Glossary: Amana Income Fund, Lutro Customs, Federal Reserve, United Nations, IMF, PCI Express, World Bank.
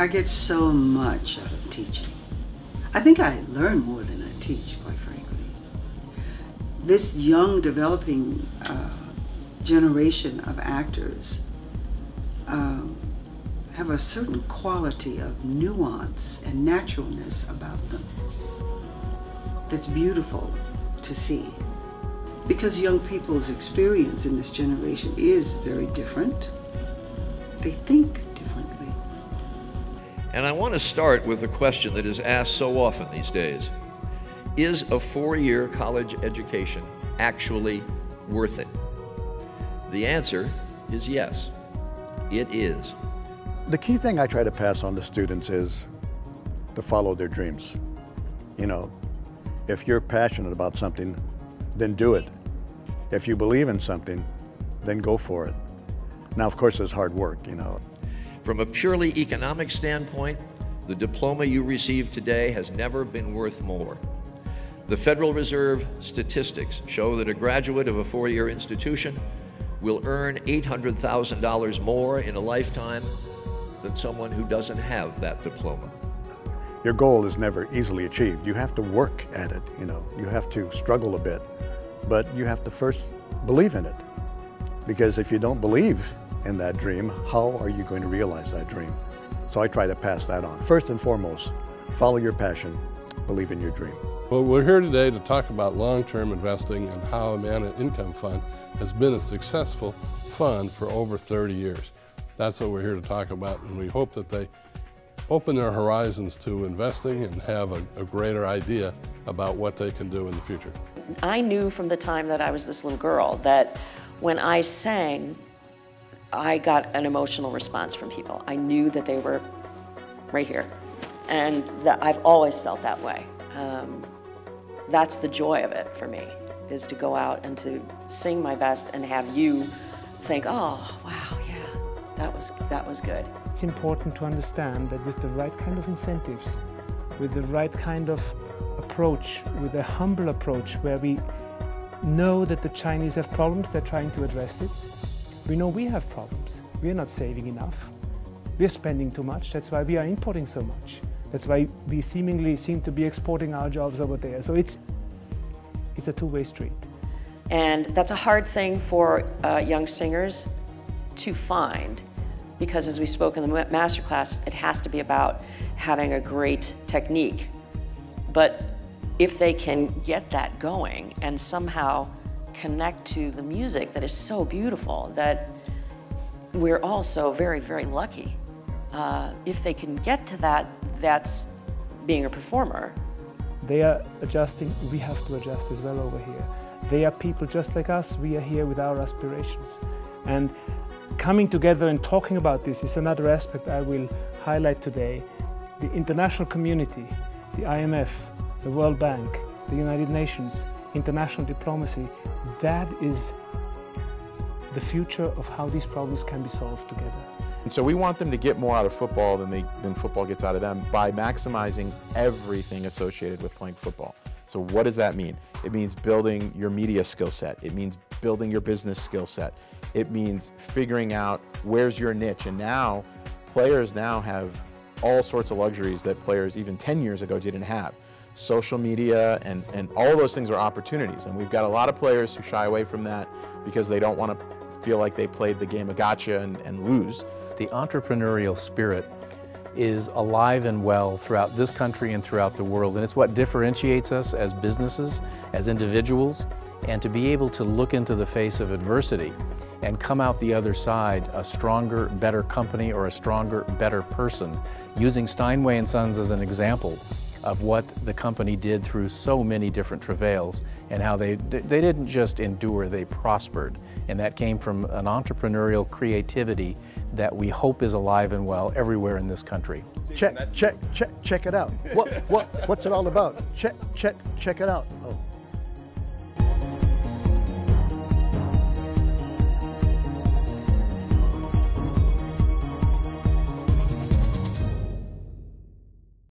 I get so much out of teaching. I think I learn more than I teach, quite frankly. This young, developing generation of actors have a certain quality of nuance and naturalness about them that's beautiful to see. Because young people's experience in this generation is very different, they think differently. And I want to start with a question that is asked so often these days. Is a four-year college education actually worth it? The answer is yes, it is. The key thing I try to pass on to students is to follow their dreams. You know, if you're passionate about something, then do it. If you believe in something, then go for it. Now, of course, there's hard work, you know. From a purely economic standpoint, the diploma you receive today has never been worth more. The Federal Reserve statistics show that a graduate of a four-year institution will earn $800,000 more in a lifetime than someone who doesn't have that diploma. Your goal is never easily achieved. You have to work at it, you know. You have to struggle a bit, but you have to first believe in it. Because if you don't believe in that dream, how are you going to realize that dream? So I try to pass that on. First and foremost, follow your passion, believe in your dream. Well, we're here today to talk about long-term investing and how Amana Income Fund has been a successful fund for over 30 years. That's what we're here to talk about, and we hope that they open their horizons to investing and have a greater idea about what they can do in the future. I knew from the time that I was this little girl that when I sang, I got an emotional response from people. I knew that they were right here, and that I've always felt that way. That's the joy of it for me, is to go out and to sing my best and have you think, oh, wow, yeah, that was good. It's important to understand that with the right kind of incentives, with the right kind of approach, with a humble approach where we know that the Chinese have problems, they're trying to address it. We know we have problems. We're not saving enough. We're spending too much. That's why we are importing so much. That's why we seemingly seem to be exporting our jobs over there. So it's a two-way street. And that's a hard thing for young singers to find, because as we spoke in the masterclass, it has to be about having a great technique. But if they can get that going and somehow connect to the music that is so beautiful, that we're all so very, very lucky. If they can get to that, that's being a performer. They are adjusting, we have to adjust as well over here. They are people just like us, we are here with our aspirations. And coming together and talking about this is another aspect I will highlight today. The international community, the IMF, the World Bank, the United Nations, international diplomacy, that is the future of how these problems can be solved together. And so we want them to get more out of football than football gets out of them by maximizing everything associated with playing football. So what does that mean? It means building your media skill set. It means building your business skill set. It means figuring out where's your niche. And now, players now have all sorts of luxuries that players even 10 years ago didn't have. Social media and all those things are opportunities. And we've got a lot of players who shy away from that because they don't want to feel like they played the game of gotcha and lose. The entrepreneurial spirit is alive and well throughout this country and throughout the world, and it's what differentiates us as businesses, as individuals, and to be able to look into the face of adversity and come out the other side a stronger, better company or a stronger, better person, using Steinway & Sons as an example of what the company did through so many different travails and how they didn't just endure, they prospered. And that came from an entrepreneurial creativity that we hope is alive and well everywhere in this country. Check it out. What's it all about? Check it out. Oh.